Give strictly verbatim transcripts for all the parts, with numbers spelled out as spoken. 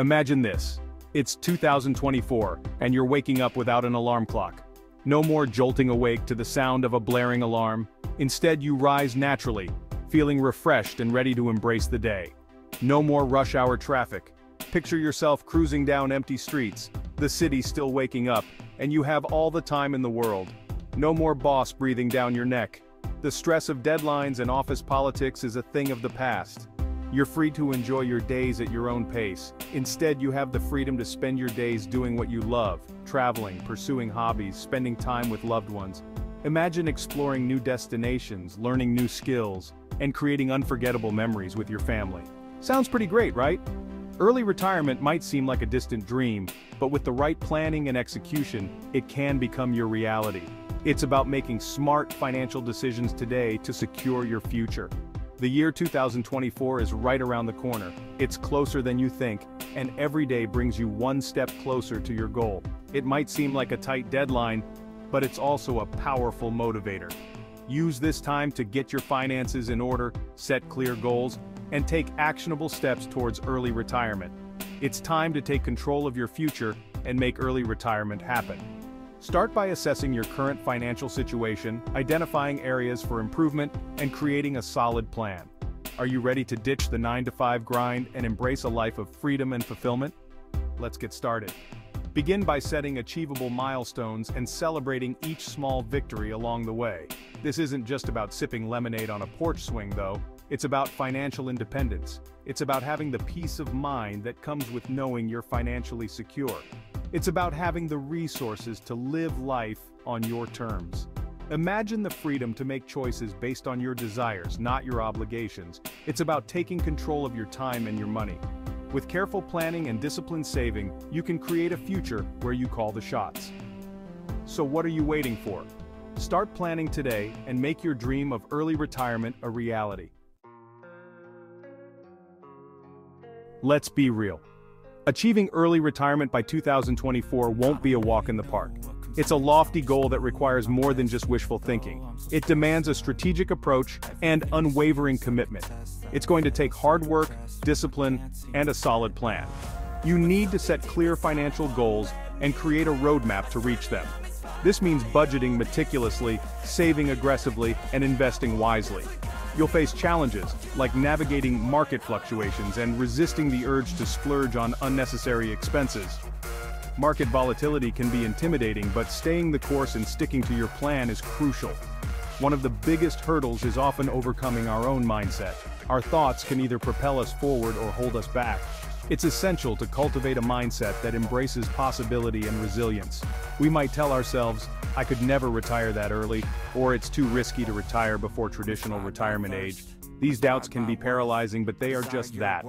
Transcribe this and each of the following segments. Imagine this. It's two thousand twenty-four, and you're waking up without an alarm clock. No more jolting awake to the sound of a blaring alarm. Instead, you rise naturally, feeling refreshed and ready to embrace the day. No more rush hour traffic. Picture yourself cruising down empty streets, the city still waking up, and you have all the time in the world. No more boss breathing down your neck. The stress of deadlines and office politics is a thing of the past. You're free to enjoy your days at your own pace. Instead, you have the freedom to spend your days doing what you love, traveling, pursuing hobbies, spending time with loved ones. Imagine exploring new destinations, learning new skills, and creating unforgettable memories with your family. Sounds pretty great, right? Early retirement might seem like a distant dream, but with the right planning and execution, it can become your reality. It's about making smart financial decisions today to secure your future. The year two thousand twenty-four is right around the corner. It's closer than you think, and every day brings you one step closer to your goal. It might seem like a tight deadline, but it's also a powerful motivator. Use this time to get your finances in order, set clear goals, and take actionable steps towards early retirement. It's time to take control of your future and make early retirement happen. Start by assessing your current financial situation, identifying areas for improvement, and creating a solid plan. Are you ready to ditch the nine to five grind and embrace a life of freedom and fulfillment? Let's get started. Begin by setting achievable milestones and celebrating each small victory along the way. This isn't just about sipping lemonade on a porch swing, though. It's about financial independence. It's about having the peace of mind that comes with knowing you're financially secure. It's about having the resources to live life on your terms. Imagine the freedom to make choices based on your desires, not your obligations. It's about taking control of your time and your money. With careful planning and disciplined saving, you can create a future where you call the shots. So what are you waiting for? Start planning today and make your dream of early retirement a reality. Let's be real. Achieving early retirement by two thousand twenty-four won't be a walk in the park. It's a lofty goal that requires more than just wishful thinking. It demands a strategic approach and unwavering commitment. It's going to take hard work, discipline, and a solid plan. You need to set clear financial goals and create a roadmap to reach them. This means budgeting meticulously, saving aggressively, and investing wisely. You'll face challenges, like navigating market fluctuations and resisting the urge to splurge on unnecessary expenses. Market volatility can be intimidating, but staying the course and sticking to your plan is crucial. One of the biggest hurdles is often overcoming our own mindset. Our thoughts can either propel us forward or hold us back. It's essential to cultivate a mindset that embraces possibility and resilience. We might tell ourselves, "I could never retire that early," or "It's too risky to retire before traditional retirement age." These doubts can be paralyzing, but they are just that.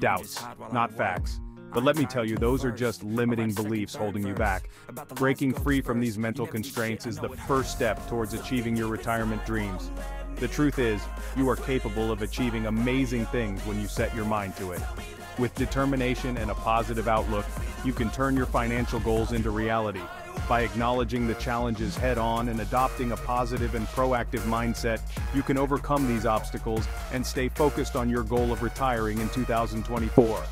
Doubts, not facts. But let me tell you, those are just limiting beliefs holding you back. Breaking free from these mental constraints is the first step towards achieving your retirement dreams. The truth is, you are capable of achieving amazing things when you set your mind to it. With determination and a positive outlook, you can turn your financial goals into reality. By acknowledging the challenges head-on and adopting a positive and proactive mindset, you can overcome these obstacles and stay focused on your goal of retiring in two thousand twenty-four.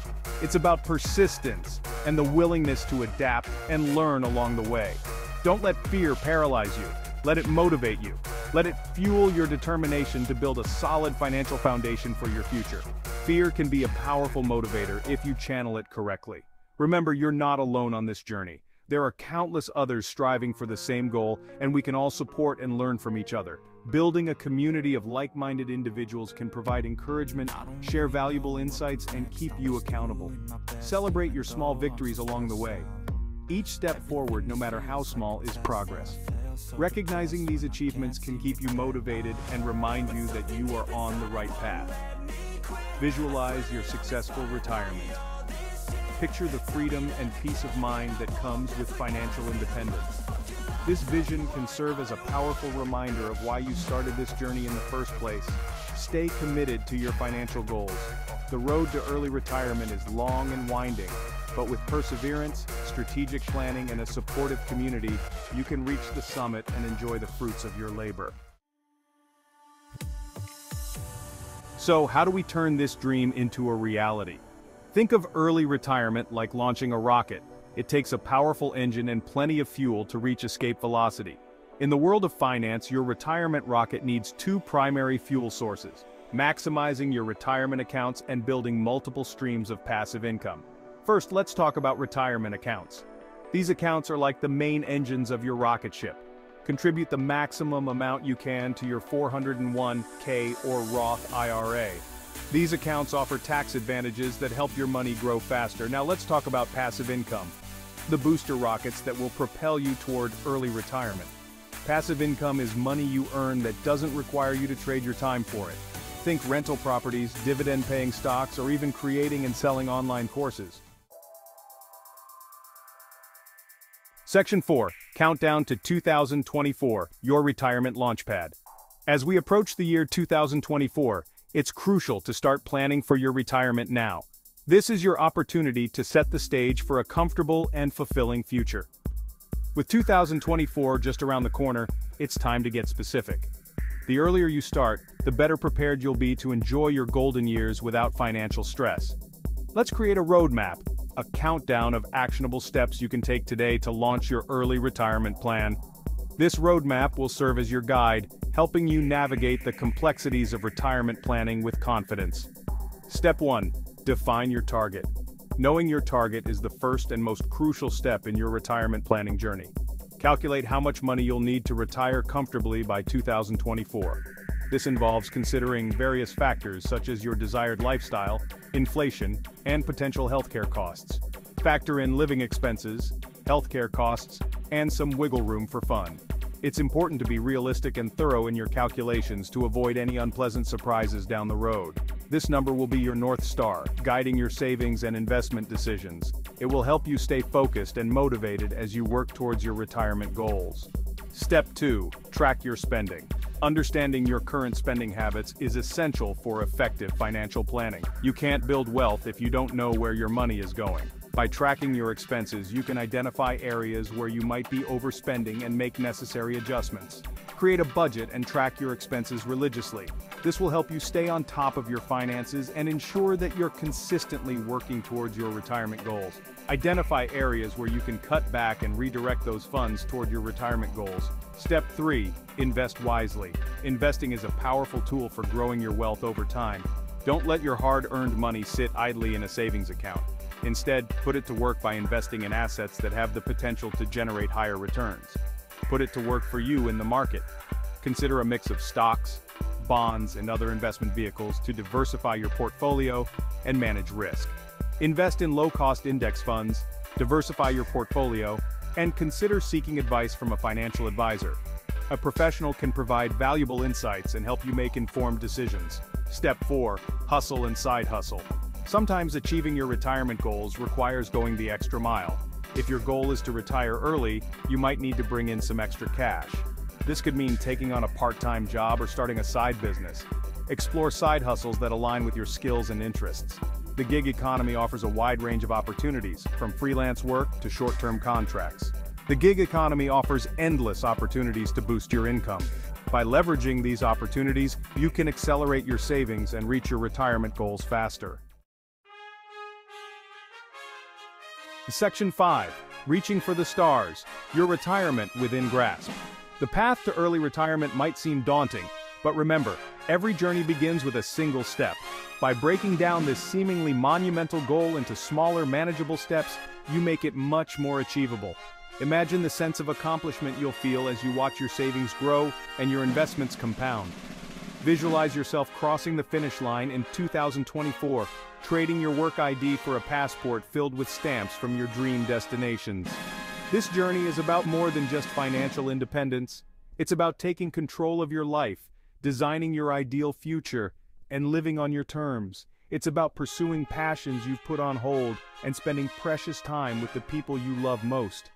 It's about persistence and the willingness to adapt and learn along the way. Don't let fear paralyze you. Let it motivate you. Let it fuel your determination to build a solid financial foundation for your future. Fear can be a powerful motivator if you channel it correctly. Remember, you're not alone on this journey. There are countless others striving for the same goal, and we can all support and learn from each other. Building a community of like-minded individuals can provide encouragement, share valuable insights, and keep you accountable. Celebrate your small victories along the way. Each step forward, no matter how small, is progress. Recognizing these achievements can keep you motivated and remind you that you are on the right path. Visualize your successful retirement. Picture the freedom and peace of mind that comes with financial independence. This vision can serve as a powerful reminder of why you started this journey in the first place. Stay committed to your financial goals. The road to early retirement is long and winding, but with perseverance, strategic planning, and a supportive community, you can reach the summit and enjoy the fruits of your labor. So, how do we turn this dream into a reality? Think of early retirement like launching a rocket. It takes a powerful engine and plenty of fuel to reach escape velocity. In the world of finance, your retirement rocket needs two primary fuel sources: maximizing your retirement accounts and building multiple streams of passive income. First, let's talk about retirement accounts. These accounts are like the main engines of your rocket ship. Contribute the maximum amount you can to your four oh one K or Roth I R A. These accounts offer tax advantages that help your money grow faster. Now let's talk about passive income, the booster rockets that will propel you toward early retirement. Passive income is money you earn that doesn't require you to trade your time for it. Think rental properties, dividend-paying stocks, or even creating and selling online courses. Section four. Countdown to two thousand twenty-four, your retirement launchpad. As we approach the year two thousand twenty-four, it's crucial to start planning for your retirement now. This is your opportunity to set the stage for a comfortable and fulfilling future. With two thousand twenty-four just around the corner, it's time to get specific. The earlier you start, the better prepared you'll be to enjoy your golden years without financial stress. Let's create a roadmap, a countdown of actionable steps you can take today to launch your early retirement plan. This roadmap will serve as your guide, helping you navigate the complexities of retirement planning with confidence. Step one. Define your target. Knowing your target is the first and most crucial step in your retirement planning journey. Calculate how much money you'll need to retire comfortably by two thousand twenty-four. This involves considering various factors such as your desired lifestyle, inflation, and potential healthcare costs. Factor in living expenses, healthcare costs, and some wiggle room for fun. It's important to be realistic and thorough in your calculations to avoid any unpleasant surprises down the road. This number will be your North Star, guiding your savings and investment decisions. It will help you stay focused and motivated as you work towards your retirement goals. Step two. Track your spending. Understanding your current spending habits is essential for effective financial planning. You can't build wealth if you don't know where your money is going. By tracking your expenses, you can identify areas where you might be overspending and make necessary adjustments. Create a budget and track your expenses religiously. This will help you stay on top of your finances and ensure that you're consistently working towards your retirement goals. Identify areas where you can cut back and redirect those funds toward your retirement goals. Step three. Invest wisely. Investing is a powerful tool for growing your wealth over time. Don't let your hard-earned money sit idly in a savings account. Instead, put it to work by investing in assets that have the potential to generate higher returns. Put it to work for you in the market. Consider a mix of stocks, bonds, and other investment vehicles to diversify your portfolio and manage risk. Invest in low-cost index funds, diversify your portfolio, and consider seeking advice from a financial advisor. A professional can provide valuable insights and help you make informed decisions. Step four. Hustle and side hustle. Sometimes achieving your retirement goals requires going the extra mile. If your goal is to retire early, you might need to bring in some extra cash. This could mean taking on a part-time job or starting a side business. Explore side hustles that align with your skills and interests. The gig economy offers a wide range of opportunities, from freelance work to short-term contracts. The gig economy offers endless opportunities to boost your income. By leveraging these opportunities, you can accelerate your savings and reach your retirement goals faster. Section five. Reaching for the stars, your retirement within grasp. The path to early retirement might seem daunting, but remember, every journey begins with a single step. By breaking down this seemingly monumental goal into smaller, manageable steps, you make it much more achievable. Imagine the sense of accomplishment you'll feel as you watch your savings grow and your investments compound. Visualize yourself crossing the finish line in two thousand twenty-four, trading your work I D for a passport filled with stamps from your dream destinations. This journey is about more than just financial independence. It's about taking control of your life, designing your ideal future, and living on your terms. It's about pursuing passions you've put on hold and spending precious time with the people you love most.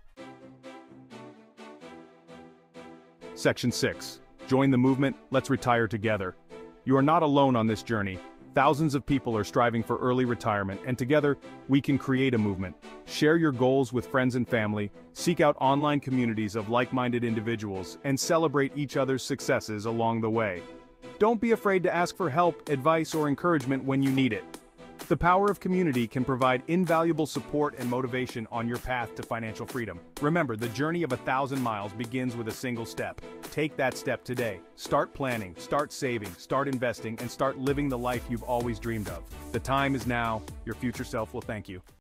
Section six. Join the movement, let's retire together. You are not alone on this journey. Thousands of people are striving for early retirement, and together, we can create a movement. Share your goals with friends and family, seek out online communities of like-minded individuals, and celebrate each other's successes along the way. Don't be afraid to ask for help, advice, or encouragement when you need it. The power of community can provide invaluable support and motivation on your path to financial freedom. Remember, the journey of a thousand miles begins with a single step. Take that step today. Start planning, start saving, start investing, and start living the life you've always dreamed of. The time is now. Your future self will thank you.